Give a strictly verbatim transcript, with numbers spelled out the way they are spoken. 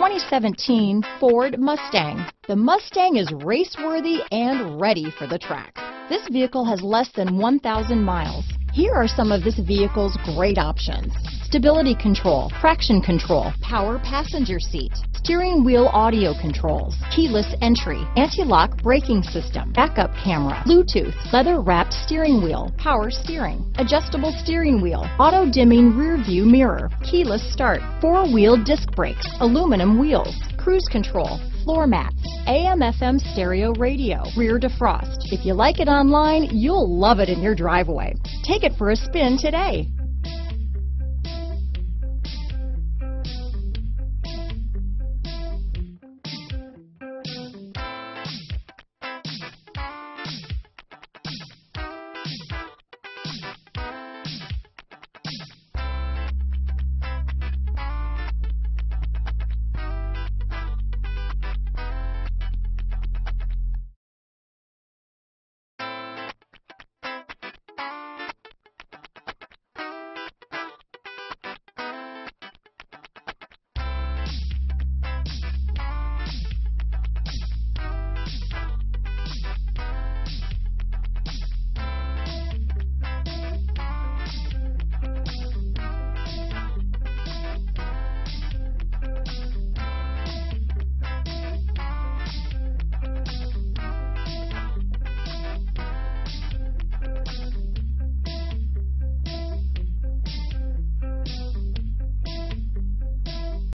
twenty seventeen Ford Mustang. The Mustang is race-worthy and ready for the track. This vehicle has less than one thousand miles. Here are some of this vehicle's great options: stability control, traction control, power passenger seat, steering wheel audio controls, keyless entry, anti-lock braking system, backup camera, Bluetooth, leather-wrapped steering wheel, power steering, adjustable steering wheel, auto-dimming rear-view mirror, keyless start, four-wheel disc brakes, aluminum wheels, cruise control, floor mats, A M F M stereo radio, rear defrost. If you like it online, you'll love it in your driveway. Take it for a spin today.